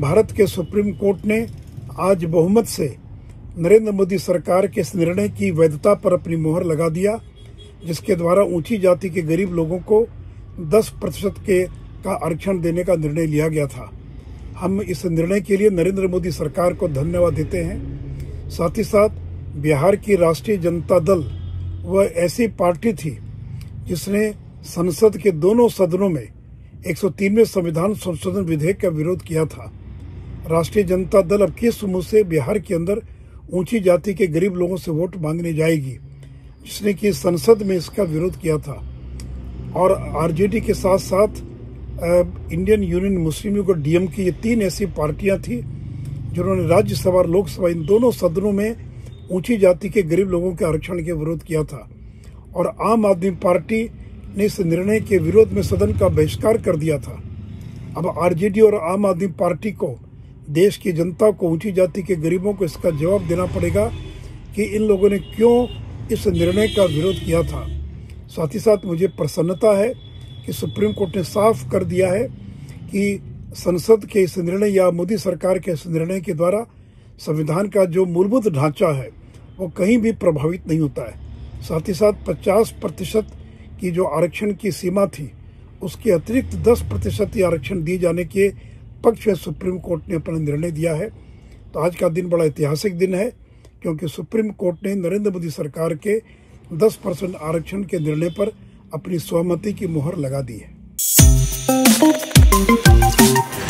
भारत के supreme court ने आज बहुमत से नरेंद्र मोदी सरकार के इस निर्णय की वैधता पर अपनी मोहर लगा दिया, जिसके द्वारा ऊंची जाति के गरीब लोगों को 10% का आरक्षण देने का निर्णय लिया गया था। हम इस निर्णय के लिए नरेंद्र मोदी सरकार को धन्यवाद देते हैं। साथ ही साथ बिहार की राष्ट्रीय जनता दल वह ऐसी पार्टी थी जिसने संसद के दोनों सदनों में 103वें संविधान संशोधन विधेयक का विरोध किया था। राष्ट्रीय जनता दल अब किस मुँह से बिहार के अंदर ऊंची जाति के गरीब लोगों से वोट मांगने जाएगी, जिसने कि संसद में इसका विरोध किया था। और आरजेडी के साथ साथ इंडियन यूनियन मुस्लिम लीग और डीएमके, ये तीन ऐसी पार्टियां थी जिन्होंने राज्यसभा और लोकसभा इन दोनों सदनों में ऊंची जाति के गरीब लोगों के आरक्षण के विरोध किया था। और आम आदमी पार्टी ने इस निर्णय के विरोध में सदन का बहिष्कार कर दिया था। अब आरजेडी और आम आदमी पार्टी को, देश की जनता को, ऊंची जाति के गरीबों को इसका जवाब देना पड़ेगा कि इन लोगों ने क्यों इस निर्णय का विरोध किया था। साथ ही साथ मुझे प्रसन्नता है कि सुप्रीम कोर्ट ने साफ कर दिया है कि संसद के इस निर्णय या मोदी सरकार के इस निर्णय के द्वारा संविधान का जो मूलभूत ढांचा है वो कहीं भी प्रभावित नहीं होता है। साथ ही साथ 50% की जो आरक्षण की सीमा थी उसके अतिरिक्त 10% ही आरक्षण दिए जाने के पक्ष में सुप्रीम कोर्ट ने अपना निर्णय दिया है। तो आज का दिन बड़ा ऐतिहासिक दिन है, क्योंकि सुप्रीम कोर्ट ने नरेंद्र मोदी सरकार के 10% आरक्षण के निर्णय पर अपनी सहमति की मुहर लगा दी है।